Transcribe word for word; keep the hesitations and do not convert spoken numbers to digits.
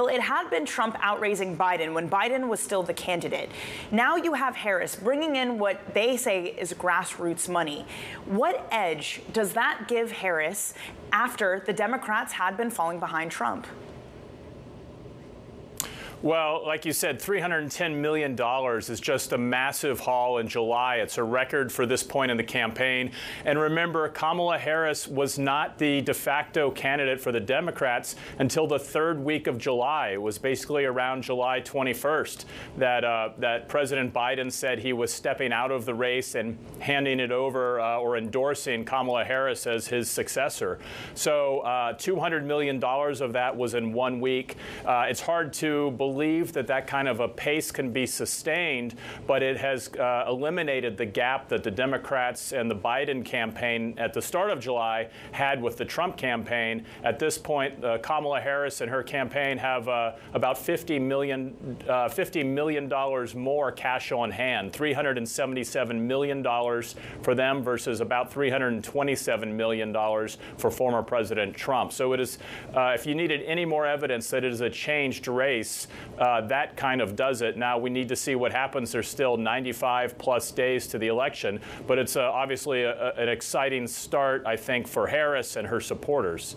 Bill, it had been Trump outraising Biden when Biden was still the candidate. Now you have Harris bringing in what they say is grassroots money. What edge does that give Harris after the Democrats had been falling behind Trump? Well, like you said, three hundred ten million dollars is just a massive haul in July. It's a record for this point in the campaign. And remember, Kamala Harris was not the de facto candidate for the Democrats until the third week of July. It was basically around July twenty-first that uh, that President Biden said he was stepping out of the race and handing it over uh, or endorsing Kamala Harris as his successor. So uh, two hundred million dollars of that was in one week. Uh, it's hard to believe believe that that kind of a pace can be sustained, but it has uh, eliminated the gap that the Democrats and the Biden campaign at the start of July had with the Trump campaign. At this point, uh, Kamala Harris and her campaign have uh, about fifty million dollars more cash on hand, three hundred seventy-seven million dollars for them versus about three hundred twenty-seven million dollars for former President Trump. So it is, uh, if you needed any more evidence that it is a changed race, Uh, that kind of does it. Now, we need to see what happens. There's still ninety-five plus days to the election, but it's uh, obviously a, a, an exciting start, I think, for Harris and her supporters.